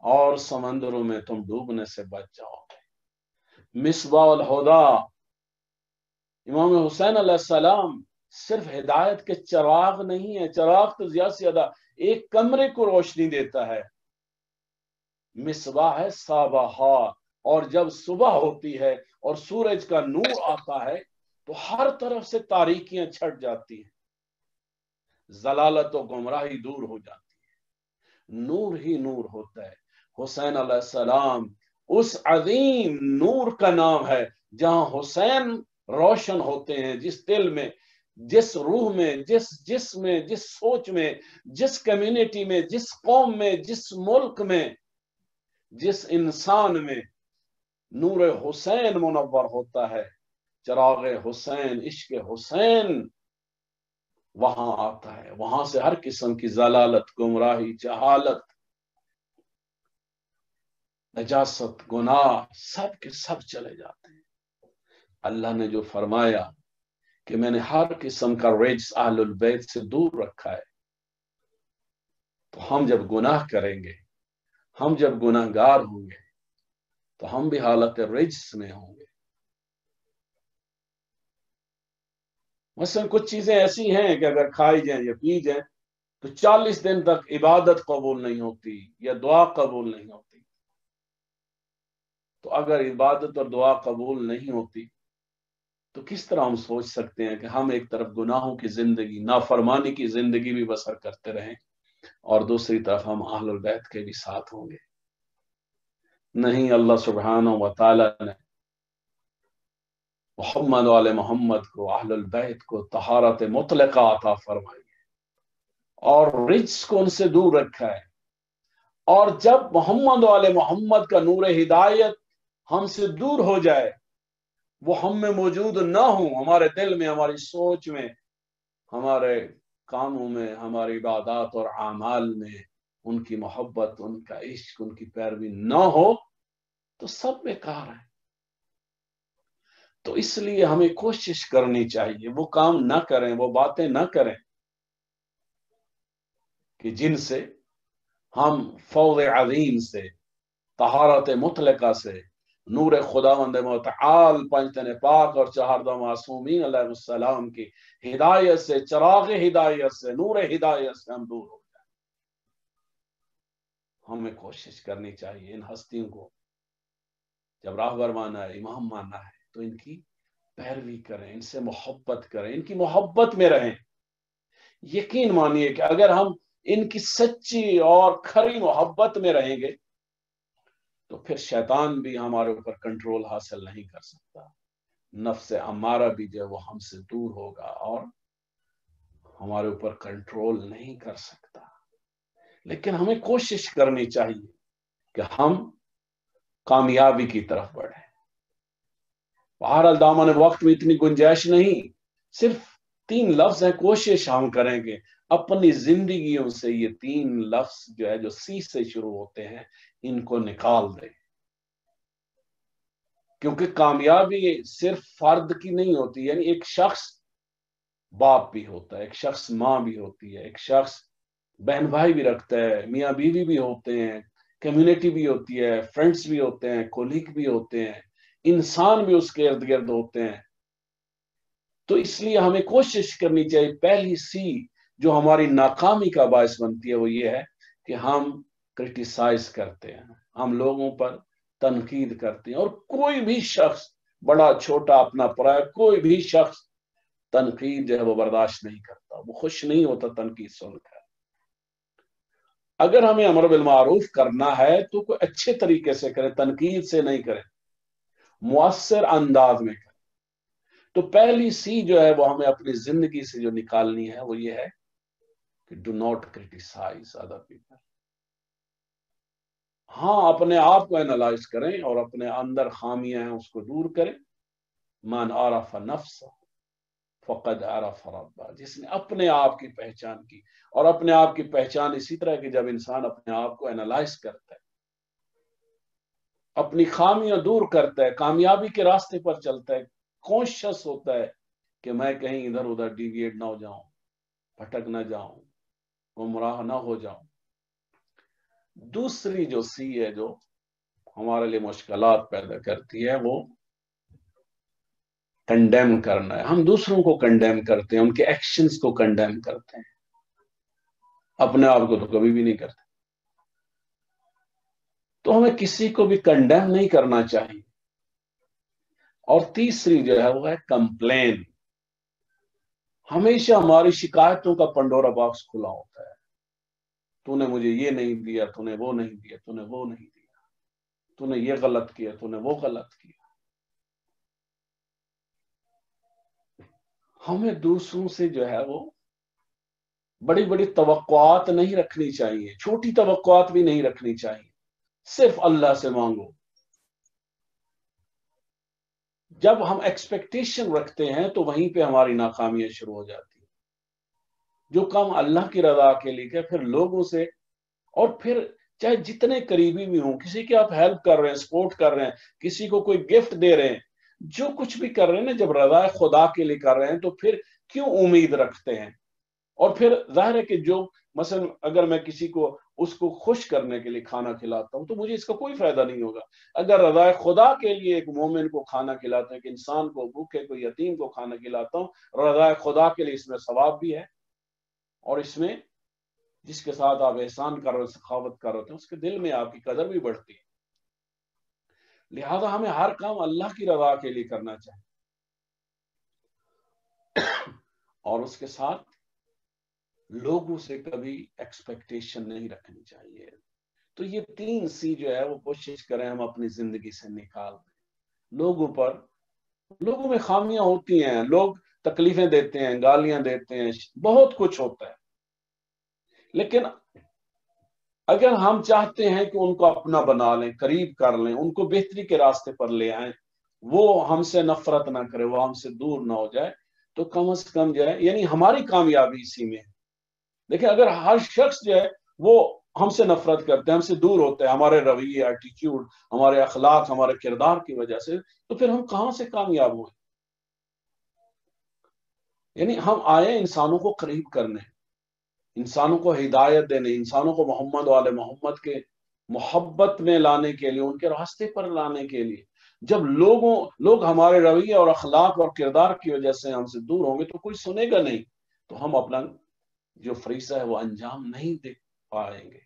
और समंदरों में तुम डूबने से बच जाओगे। मिसबाल हुदा, इमाम हुसैन अलैहिस्सलाम सिर्फ हिदायत के चिराग नहीं है, चिराग तो ज्यादा से ज्यादा एक कमरे को रोशनी देता है, मिसबाह है साबाहा। और जब सुबह होती है और सूरज का नूर आता है तो हर तरफ से तारीकियां छट जाती हैं, जलालत और गुमराही दूर हो जाती है, नूर ही नूर होता है। हुसैन अलैहिस्सलाम उस अजीम नूर का नाम है जहां हुसैन रोशन होते हैं, जिस दिल में, जिस रूह में, जिस जिस्म में, जिस सोच में, जिस कम्युनिटी में, जिस कौम में, जिस मुल्क में, जिस इंसान में नूर हुसैन मुनव्वर होता है, चिराग हुसैन, इश्क हुसैन वहां आता है। वहां से हर किस्म की जलालत, गुमराही, जहालत, नजासत, गुनाह सब के सब चले जाते हैं। अल्लाह ने जो फरमाया कि मैंने हर किस्म का रेज अहलुल बैत से दूर रखा है, तो हम जब गुनाह करेंगे, हम जब गुनाहगार होंगे तो हम भी हालत रेज में होंगे। मसलन कुछ चीजें ऐसी हैं कि अगर खाई जाए या पी जाए तो 40 दिन तक इबादत कबूल नहीं होती या दुआ कबूल नहीं होती। तो अगर इबादत और दुआ कबूल नहीं होती तो किस तरह हम सोच सकते हैं कि हम एक तरफ गुनाहों की जिंदगी, नाफरमानी की जिंदगी भी बसर करते रहें और दूसरी तरफ हम अहलुल बैत के भी साथ होंगे? नहीं, अल्लाह सुब्हानहु व तआला ने मोहम्मद वाले मोहम्मद को, अहलुल बैत को तहारत मुतलका अता फरमाई है और रिज्स को उनसे दूर रखा है। और जब मोहम्मद वाले मोहम्मद का नूर हिदायत हमसे दूर हो जाए, वो हम में मौजूद ना हो, हमारे दिल में, हमारी सोच में, हमारे कामों में, हमारी इबादत और आमाल में उनकी मोहब्बत, उनका इश्क, उनकी पैरवी ना हो तो सब बेकार है। तो इसलिए हमें कोशिश करनी चाहिए वो काम ना करें, वो बातें ना करें कि जिनसे हम फौज अजीम से, तहारत मुतलका से, नूर खुदावंद मुतआल पंजतन पाक और चहारदा मासूमीन अलैहिस्सलाम की हिदायत से, चिराग हिदायत से, नूर हिदायत से हम दूर हो जाए। हमें कोशिश करनी चाहिए इन हस्तियों को जब राहबर माना है, इमाम माना है, तो इनकी पैरवी करें, इनसे मोहब्बत करें, इनकी मोहब्बत में रहें। यकीन मानिए कि अगर हम इनकी सच्ची और खरी मोहब्बत में रहेंगे तो फिर शैतान भी हमारे ऊपर कंट्रोल हासिल नहीं कर सकता, नफ्स अमारा भी जो वो हमसे दूर होगा और हमारे ऊपर कंट्रोल नहीं कर सकता। लेकिन हमें कोशिश करनी चाहिए कि हम कामयाबी की तरफ बढ़े। बहरहाल दामन वक्त में इतनी गुंजाइश नहीं, सिर्फ 3 लफ्ज है, कोशिश हम करेंगे अपनी जिंदगियों से ये 3 लफ्ज जो है जो सी से शुरू होते हैं इनको निकाल दें, क्योंकि कामयाबी सिर्फ फर्द की नहीं होती, यानी एक शख्स बाप भी होता है, एक शख्स माँ भी होती है, एक शख्स बहन भाई भी रखता है, मियाँ बीवी भी होते हैं, कम्युनिटी भी होती है, फ्रेंड्स भी होते हैं, कोलिग भी होते हैं, इंसान भी उसके इर्द गिर्द होते हैं। तो इसलिए हमें कोशिश करनी चाहिए, पहली सी जो हमारी नाकामी का बायस बनती है वो ये है कि हम क्रिटिसाइज करते हैं, हम लोगों पर तनकीद करते हैं। और कोई भी शख्स, बड़ा छोटा अपना पराया, कोई भी शख्स तनकीद जो है वो बर्दाश्त नहीं करता, वो खुश नहीं होता तनकीद सुनकर। अगर हमें अमर बिल मारूफ करना है तो कोई अच्छे तरीके से करें, तनकीद से नहीं करें, मुअस्सर अंदाज में करें। तो पहली सी जो है वो हमें अपनी जिंदगी से जो निकालनी है वो ये है कि do not criticise other people. हाँ, अपने आप को एनालाइज करें और अपने अंदर खामियां हैं उसको दूर करें। मान आरफ नफ्स फकद आरफ रब्बा, जिसने अपने आप की पहचान की। और अपने आप की पहचान इसी तरह की, जब इंसान अपने आप को एनालाइज करता है, अपनी खामियां दूर करता है, कामयाबी के रास्ते पर चलता है, कॉन्शियस होता है कि मैं कहीं इधर उधर डिविएट ना हो जाऊं, भटक ना जाऊं, गुमराह ना हो जाऊं। दूसरी जो सी है जो हमारे लिए मुश्किलात पैदा करती है वो कंडेम करना है। हम दूसरों को कंडेम करते हैं, उनके एक्शंस को कंडेम करते हैं, अपने आप को तो कभी भी नहीं करते। तो हमें किसी को भी कंडेम नहीं करना चाहिए। और तीसरी जो है वो है कंप्लेन। हमेशा हमारी शिकायतों का पंडोरा बॉक्स खुला होता है, तूने मुझे ये नहीं दिया, तूने वो नहीं दिया, तूने वो नहीं दिया, तूने ये गलत किया, तूने वो गलत किया। हमें दूसरों से जो है वो बड़ी बड़ी तवक्कुआत नहीं रखनी चाहिए, छोटी तवक्कुआत भी नहीं रखनी चाहिए। सिर्फ अल्लाह से मांगो। जब हम एक्सपेक्टेशन रखते हैं तो वहीं पे हमारी नाकामियां शुरू हो जाती है। जो काम अल्लाह की रजा के लिए किया, फिर लोगों से, और फिर चाहे जितने करीबी भी हों, किसी की आप हेल्प कर रहे हैं, सपोर्ट कर रहे हैं, किसी को कोई गिफ्ट दे रहे हैं, जो कुछ भी कर रहे हैं ना, जब रजा खुदा के लिए कर रहे हैं तो फिर क्यों उम्मीद रखते हैं। और फिर जाहिर है कि जो मसलन अगर मैं किसी को उसको खुश करने के लिए खाना खिलाता हूँ तो मुझे इसका कोई फायदा नहीं होगा। अगर रजा खुदा के लिए एक मोमिन को खाना खिलाता हूँ, एक इंसान को, भूखे को, यतीम को खाना खिलाता हूँ, रजा खुदा के लिए, इसमें सवाब भी है और इसमें जिसके साथ आप एहसान कर रहे हो, सखावत कर रहे हो, उसके दिल में आपकी कदर भी बढ़ती है। लिहाजा हमें हर काम अल्लाह की रजा के लिए करना चाहिए और उसके साथ लोगों से कभी एक्सपेक्टेशन नहीं रखनी चाहिए। तो ये 3 सी जो है वो कोशिश करें हम अपनी जिंदगी से निकाल दें। लोगों में खामियां होती हैं, लोग तकलीफें देते हैं, गालियां देते हैं, बहुत कुछ होता है। लेकिन अगर हम चाहते हैं कि उनको अपना बना लें, करीब कर लें, उनको बेहतरी के रास्ते पर ले आए, वो हमसे नफरत ना करे, वो हमसे दूर ना हो जाए, तो कम से कम जो है, यानी हमारी कामयाबी इसी में है। देखिए, अगर हर शख्स जो है वो हमसे नफरत करते हैं, हमसे दूर होते हैं, हमारे रवैये, एटीट्यूड, हमारे अखलाक, हमारे किरदार की वजह से, तो फिर हम कहाँ से कामयाब हुए। यानी हम आए इंसानों को करीब करने, इंसानों को हिदायत देने, इंसानों को मोहम्मद वाले मोहम्मद के मोहब्बत में लाने के लिए, उनके रास्ते पर लाने के लिए। जब लोग हमारे रवैये और अखलाक और किरदार की वजह से हमसे दूर होंगे तो कोई सुनेगा नहीं, तो हम अपना जो फरीज़ा है वो अंजाम नहीं दे पाएंगे।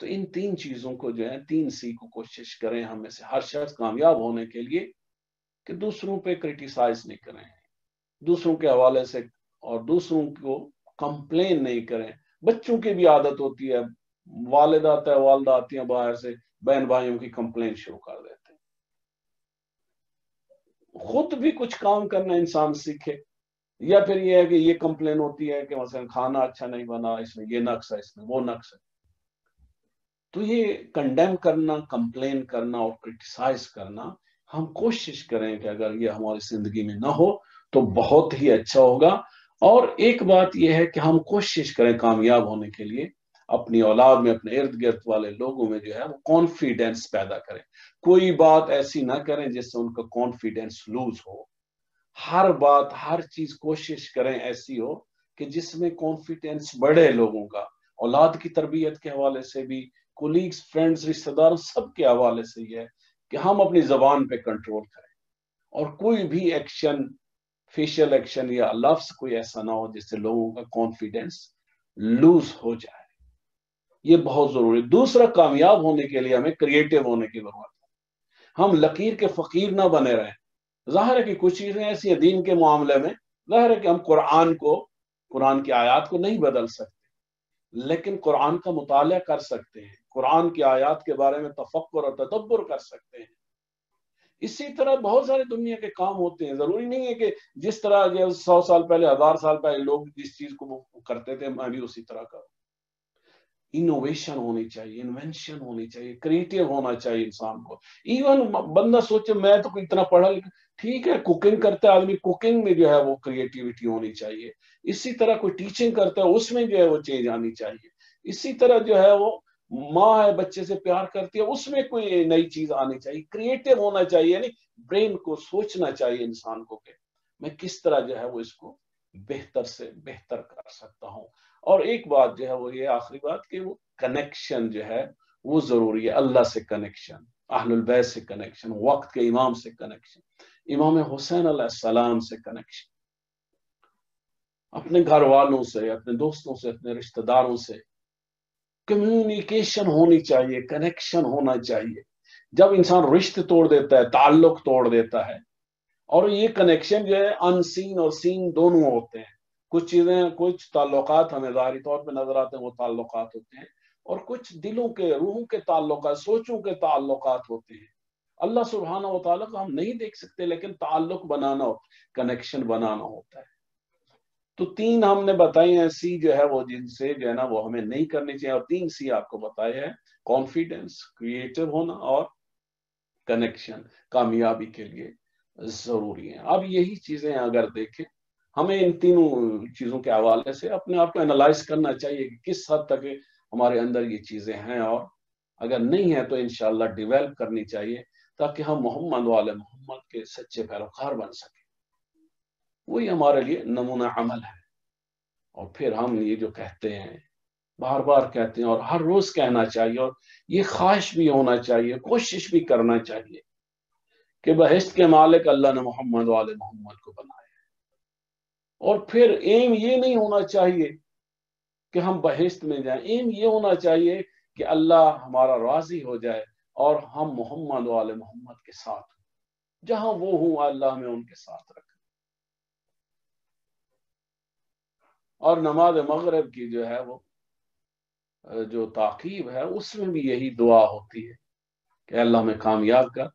तो इन तीन चीज़ों को जो है, तीन सी को कोशिश करें हम में से हर शख्स कामयाब होने के लिए, कि दूसरों पे क्रिटिसाइज नहीं करें, दूसरों के हवाले से और दूसरों को कंप्लेन नहीं करें। बच्चों की भी आदत होती है, वालदा आती हैं बाहर से, बहन भाइयों की कंप्लेन शुरू कर देते हैं। खुद भी कुछ काम करना इंसान सीखे, या फिर यह है कि ये कंप्लेन होती है कि मसलन खाना अच्छा नहीं बना, इसमें ये नक्स है, इसमें वो नक्स है। तो ये कंडेम करना, कंप्लेन करना और क्रिटिसाइज करना, हम कोशिश करें कि अगर ये हमारी जिंदगी में ना हो तो बहुत ही अच्छा होगा। और एक बात यह है कि हम कोशिश करें कामयाब होने के लिए अपनी औलाद में, अपने इर्द गिर्द वाले लोगों में जो है वो कॉन्फिडेंस पैदा करें। कोई बात ऐसी ना करें जिससे उनका कॉन्फिडेंस लूज हो। हर बात, हर चीज कोशिश करें ऐसी हो कि जिसमें कॉन्फिडेंस बढ़े लोगों का। औलाद की तरबियत के हवाले से भी, कोलीग्स, फ्रेंड्स, रिश्तेदारों, सबके हवाले से यह है कि हम अपनी जबान पे कंट्रोल करें और कोई भी एक्शन, फेशियल एक्शन या लफ्ज कोई ऐसा ना हो जिससे लोगों का कॉन्फिडेंस लूज हो जाए। ये बहुत जरूरी। दूसरा, कामयाब होने के लिए हमें क्रिएटिव होने की जरूरत है। हम लकीर के फकीर ना बने रहें। ज़ाहिर है कि कुछ चीज़ें ऐसी हैं दीन के मामले में, ज़ाहिर है कि हम कुरान की आयत को नहीं बदल सकते, लेकिन कुरान का मुताला कर सकते हैं, कुरान की आयत के बारे में तफक्कुर और तदब्बुर कर सकते हैं। इसी तरह बहुत सारे दुनिया के काम होते हैं। ज़रूरी नहीं है कि जिस तरह जो 100 साल पहले, 1000 साल पहले लोग जिस चीज़ को करते थे मैं भी उसी तरह करूँ। इनोवेशन होनी चाहिए, इन्वेंशन होनी चाहिए, क्रिएटिव होना चाहिए इंसान को। इवन बंदा सोचे मैं तो इतना पढ़ा लिखा, ठीक है कुकिंग करता है आदमी, कुकिंग में जो है वो क्रिएटिविटी होनी चाहिए। इसी तरह कोई टीचिंग करता है उसमें जो है वो चेंज आनी चाहिए। इसी तरह जो है वो माँ है, बच्चे से प्यार करती है, उसमें कोई नई चीज आनी चाहिए। क्रिएटिव होना चाहिए, यानी ब्रेन को सोचना चाहिए इंसान को कि मैं किस तरह जो है वो इसको बेहतर से बेहतर कर सकता हूँ। और एक बात जो है वो ये आखिरी बात कि वो कनेक्शन जो है वो जरूरी है। अल्लाह से कनेक्शन, अहलुल बैत से कनेक्शन, वक्त के इमाम से कनेक्शन, इमाम हुसैन अलैहिस्सलाम से कनेक्शन, अपने घर वालों से, अपने दोस्तों से, अपने रिश्तेदारों से कम्युनिकेशन होनी चाहिए, कनेक्शन होना चाहिए। जब इंसान रिश्ते तोड़ देता है, ताल्लुक तोड़ देता है, और ये कनेक्शन जो है अनसीन और सीन दोनों होते हैं। कुछ चीज़ें, कुछ ताल्लुकात हमें ज़ाहिरी तौर पे नजर आते हैं, वो ताल्लुकात होते हैं, और कुछ दिलों के, रूहों के ताल्लुकात, सोचों के ताल्लुकात होते हैं। अल्लाह सुब्हाना व तआला को हम नहीं देख सकते, लेकिन ताल्लुक बनाना होता है, कनेक्शन बनाना होता है। तो तीन हमने बताई हैं सी जो है वो, जिनसे जो है ना वो हमें नहीं करनी चाहिए। और 3 सी आपको बताए हैं, कॉन्फिडेंस, क्रिएटिव होना और कनेक्शन, कामयाबी के लिए जरूरी है। अब यही चीजें अगर देखें, हमें इन तीनों चीजों के हवाले से अपने आप को एनालाइज करना चाहिए कि किस हद तक हमारे अंदर ये चीजें हैं, और अगर नहीं है तो इंशाल्लाह डेवलप करनी चाहिए, ताकि हम मोहम्मद वाले मोहम्मद के सच्चे पैरोकार बन सकें। वही हमारे लिए नमूना अमल है। और फिर हम ये जो कहते हैं, बार बार कहते हैं और हर रोज कहना चाहिए, और ये ख्वाहिश भी होना चाहिए, कोशिश भी करना चाहिए कि बहिश्त के मालिक अल्लाह ने मोहम्मद वाले मोहम्मद को बनाया है। और फिर एम ये नहीं होना चाहिए कि हम बहिश्त में जाएं, एम ये होना चाहिए कि अल्लाह हमारा राजी हो जाए और हम मोहम्मद वाले मोहम्मद के साथ हों। जहां वो हों अल्लाह हमें उनके साथ रखें। और नमाज मगरिब की जो है वो जो ताकीब है, उसमें भी यही दुआ होती है कि अल्लाह हमें कामयाब कर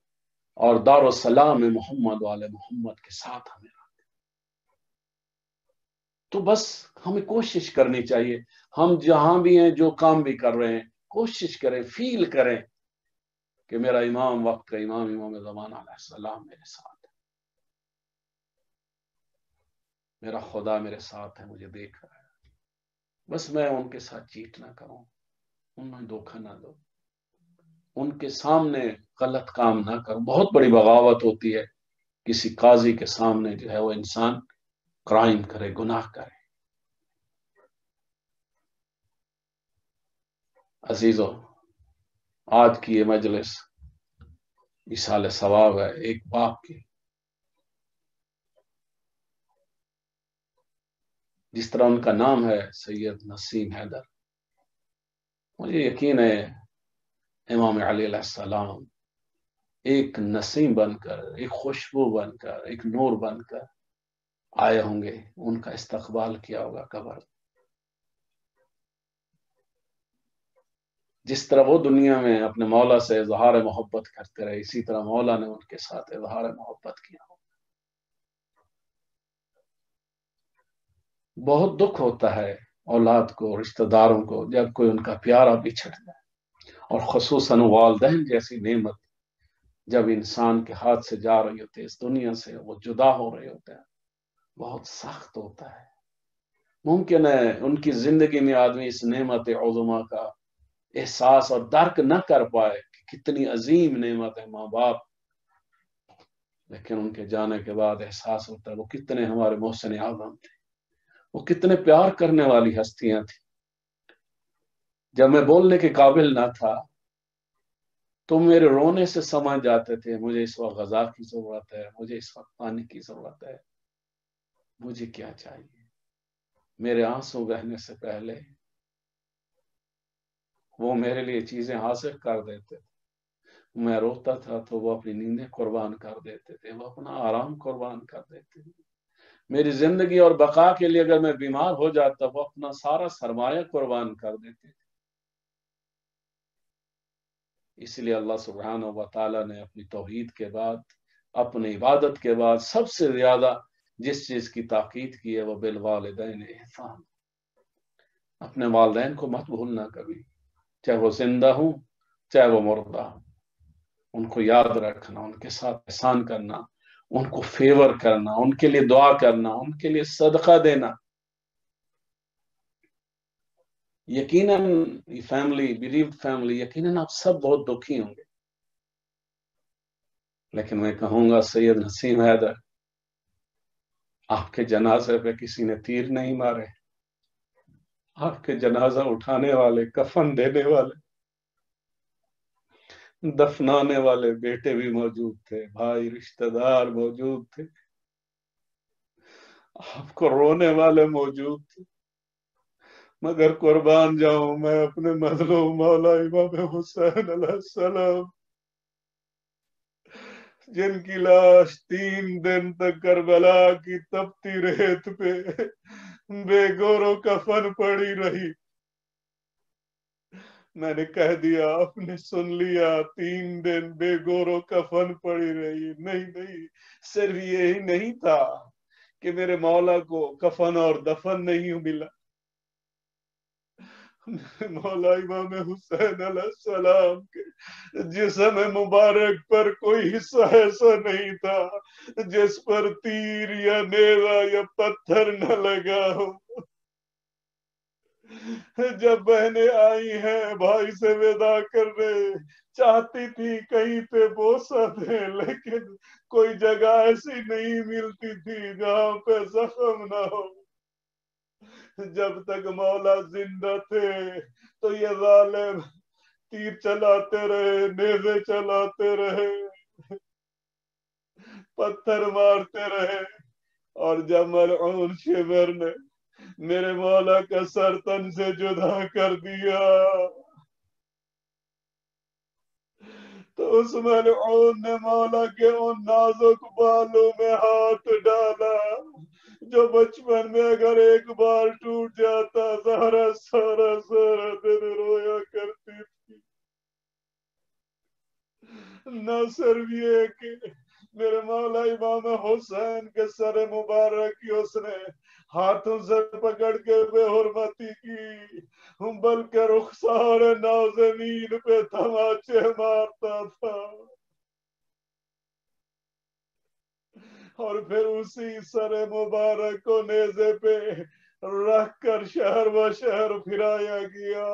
और दारुस्सलाम में मोहम्मद वाले मोहम्मद के साथ हमें रखें। तो बस हमें कोशिश करनी चाहिए, हम जहां भी हैं, जो काम भी कर रहे हैं, कोशिश करें, फील करें कि मेरा इमाम, वक्त का इमाम, इमाम ज़मान अलैहिस्सलाम मेरे साथ है, मेरा खुदा मेरे साथ है, मुझे देख रहा है। बस मैं उनके साथ चीट ना करूं, उन्हें धोखा ना दो, उनके सामने गलत काम ना करूं। बहुत बड़ी बगावत होती है किसी काजी के सामने जो है वो इंसान क्राइम करे, गुनाह करे। अजीजों, आज की ये मजलिस मिसाल सवाब है एक बाप की। जिस तरह उनका नाम है सैयद नसीम हैदर, मुझे यकीन है इमाम अली अलैहिस्सलाम एक नसीम बनकर, एक खुशबू बनकर, एक नूर बनकर आए होंगे, उनका इस्तकबाल किया होगा कब्र। जिस तरह वो दुनिया में अपने मौला से इजहार मोहब्बत करते रहे, इसी तरह मौला ने उनके साथ इजहार मोहब्बत किया होगा। बहुत दुख होता है औलाद को, रिश्तेदारों को, जब कोई उनका प्यारा बिछड़ जाए, और खुसूसन वालदैन जैसी नेमत जब इंसान के हाथ से जा रही होती है, इस दुनिया से वो जुदा हो रहे होते हैं, बहुत सख्त होता है। मुमकिन है उनकी जिंदगी में आदमी इस नेमत उज़मा का एहसास और दर्क न कर पाए कि कितनी अजीम नेमत है माँ बाप, लेकिन उनके जाने के बाद एहसास होता है वो कितने हमारे मोहसिन आज़म थे, वो कितने प्यार करने वाली हस्तियां थी। जब मैं बोलने के काबिल ना था तो मेरे रोने से समझ जाते थे मुझे इस वक्त ग़ज़ा की जरूरत है, मुझे इस वक्त पानी की जरूरत है, मुझे क्या चाहिए। मेरे आंसू बहने से पहले वो मेरे लिए चीजें हासिल कर देते थे। मैं रोता था तो वो अपनी नींदें कुर्बान कर देते थे, वो अपना आराम कुर्बान कर देते थे। मेरी जिंदगी और बका के लिए अगर मैं बीमार हो जाता वो अपना सारा सरमाया कुर्बान कर देते थे। इसलिए अल्लाह सुब्हानहू व तआला ने अपनी तौहीद के बाद, अपनी इबादत के बाद सबसे ज्यादा जिस चीज की ताकीद की है वो बिल वालिदैन एहसान। अपने वालिदैन को मत भूलना कभी, चाहे वो जिंदा हो चाहे वो मुर्दा हो। उनको याद रखना, उनके साथ एहसान करना, उनको फेवर करना, उनके लिए दुआ करना, उनके लिए सदका देना। यकीनन फैमिली, बिरीव्ड फैमिली, यकीनन आप सब बहुत दुखी होंगे, लेकिन मैं कहूंगा सैयद नसीम हैदर, आपके जनाजे पे किसी ने तीर नहीं मारे। आपके जनाजा उठाने वाले, कफन देने वाले, दफनाने वाले बेटे भी मौजूद थे, भाई रिश्तेदार मौजूद थे, आपको रोने वाले मौजूद थे। मगर कुर्बान जाऊं मैं अपने मजलूम मौला इमाम हुसैन अलैहिस्सलाम, जिनकी लाश 3 दिन तक करबला की तपती रेत पे बेगोरो कफन पड़ी रही। मैंने कह दिया, आपने सुन लिया, 3 दिन बेगोरो कफन पड़ी रही। नहीं नहीं, सिर्फ यही नहीं था कि मेरे मौला को कफन और दफन नहीं मिला, मौला इमाम हुसैन अलैहिस्सलाम के जिसम मुबारक पर कोई हिस्सा ऐसा नहीं था जिस पर तीर या नेवा या पत्थर न लगा हो। जब बहने आई हैं भाई से विदा करने, चाहती थी कहीं पे बोसा दे, लेकिन कोई जगह ऐसी नहीं मिलती थी जहां पे जख्म ना हो। जब तक मौला जिंदा थे तो ये जालिम तीर चलाते रहे, नेज़े चलाते रहे, पत्थर मारते रहे। और जब मलऊन शिमर ने मेरे मौला का सर तन से जुदा कर दिया तो उस मलऊन ने मौला के उन नाजुक बालों में हाथ डाला जो बचपन में अगर एक बार टूट जाता सारा सारा सारा दिन रोया करती थी। न सिर्फ ये कि मेरे मौला इमाम हुसैन के सर मुबारक की उसने हाथों से पकड़ के बेहुरमती की, बल्कि रुखसार नाज़मीन पे तमाचे मारता था। और फिर उसी सरे मुबारक को नेज़े पे रख कर शहर व शहर फिराया गया,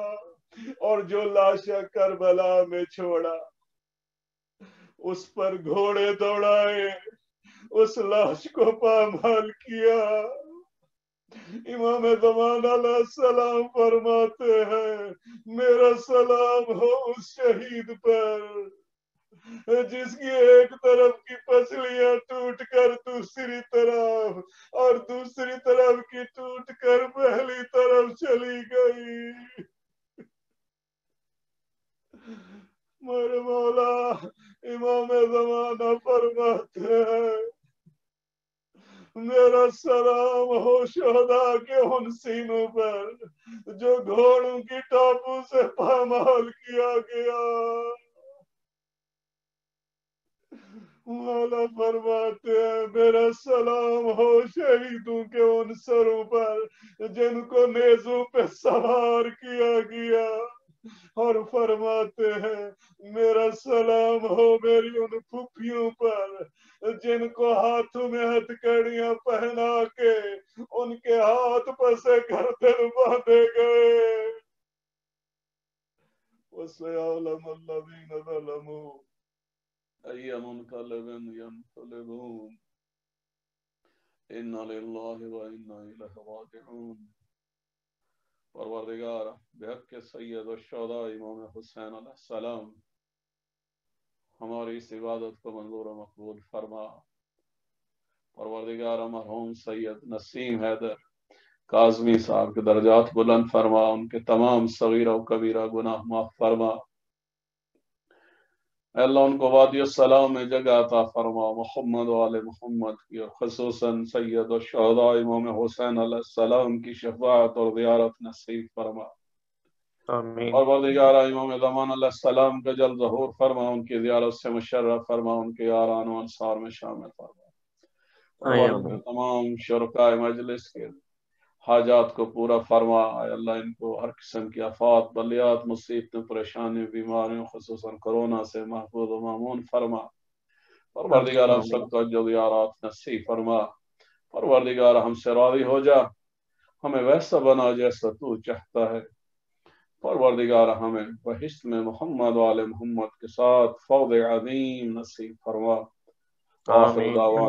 और जो लाशा करबला में छोड़ा उस पर घोड़े दौड़ाए, उस लाश को पामाल किया। इमाम ज़मान अलैहिस्सलाम फरमाते हैं, मेरा सलाम हो उस शहीद पर जिसकी एक तरफ की पसलियां टूटकर दूसरी तरफ और दूसरी तरफ की टूटकर पहली तरफ चली गई। मेरे मौला इमाम ज़माना फरमाते हैं, मेरा सलाम हो शहदा के उन सीनों पर जो घोड़ों की टापू से पामाल किया गया। मौला फरमाते हैं मेरा सलाम हो शहीदों के उन सरों पर जिनको नेजों पे सवार किया गया, और फरमाते हैं मेरा सलाम हो मेरी उन फूफियों पर जिनको हाथों में हथकड़ियां पहना के उनके हाथ पर से गर्दन बांधे गए। परवरदिगार बेहक के सैयद और शहदा इमाम हुसैन अलैहिस्सलाम हमारी इस इबादत को मंजूर मकबूल फरमा। परवरदिगार मरहूम सैयद नसीम हैदर काज़मी साहब के दर्जात बुलंद फरमा, उनके तमाम सगीरा व कबीरा गुनाह माफ फरमा। अल्लाह उनको वादिय सलाम में जगह अता फरमा, मोहम्मद वाले मोहम्मद की और ख़ुसूसन सैयद और शहदा इमाम हुसैन अलैहिस्सलाम की शफाअत और ज़ियारत नसीब फरमा। आमीन। और वरदिगारा इमाम ज़मान अलैहिस्सलाम का जल्द ज़हूर फरमा, उनकी ज़ियारत से मुशर्रफ फरमा, उनके यारान व अंसार में शामिल फरमा। तमाम शुरकाए मजलिस के हाजात को पूरा फरमा। अल्लाह इनको हर किस्म की आफात बलियात मुसीबतों परेशानियों बीमारियों खुसूसन कोरोना से महफूज व मामून फरमा। परवरदिगार हम सबको ज़ियारत नसीब फरमा। परवरदिगार हमसे राज़ी हो जा, हमें वैसा बना जैसा तू चाहता है। परवरदिगार हमें बहिश्त में मोहम्मद वाले मोहम्मद के साथ फौज अज़ीम नसीब फरमा।